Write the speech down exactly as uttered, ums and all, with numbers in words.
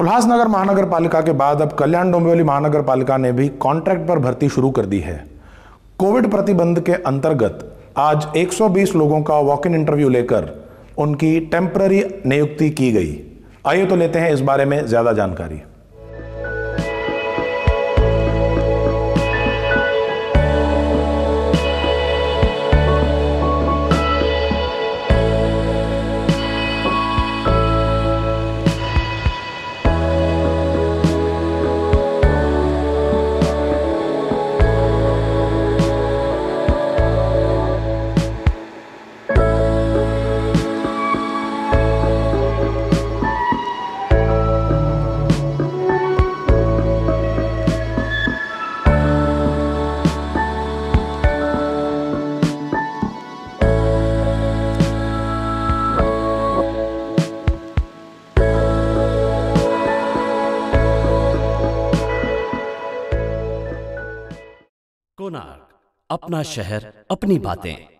उल्हासनगर महानगर पालिका के बाद अब कल्याण डोंबिवली महानगर पालिका ने भी कॉन्ट्रैक्ट पर भर्ती शुरू कर दी है। कोविड प्रतिबंध के अंतर्गत आज एक सौ बीस लोगों का वॉक इन इंटरव्यू लेकर उनकी टेम्पररी नियुक्ति की गई। आइए तो लेते हैं इस बारे में ज्यादा जानकारी। कोणार्क, अपना शहर अपनी बातें।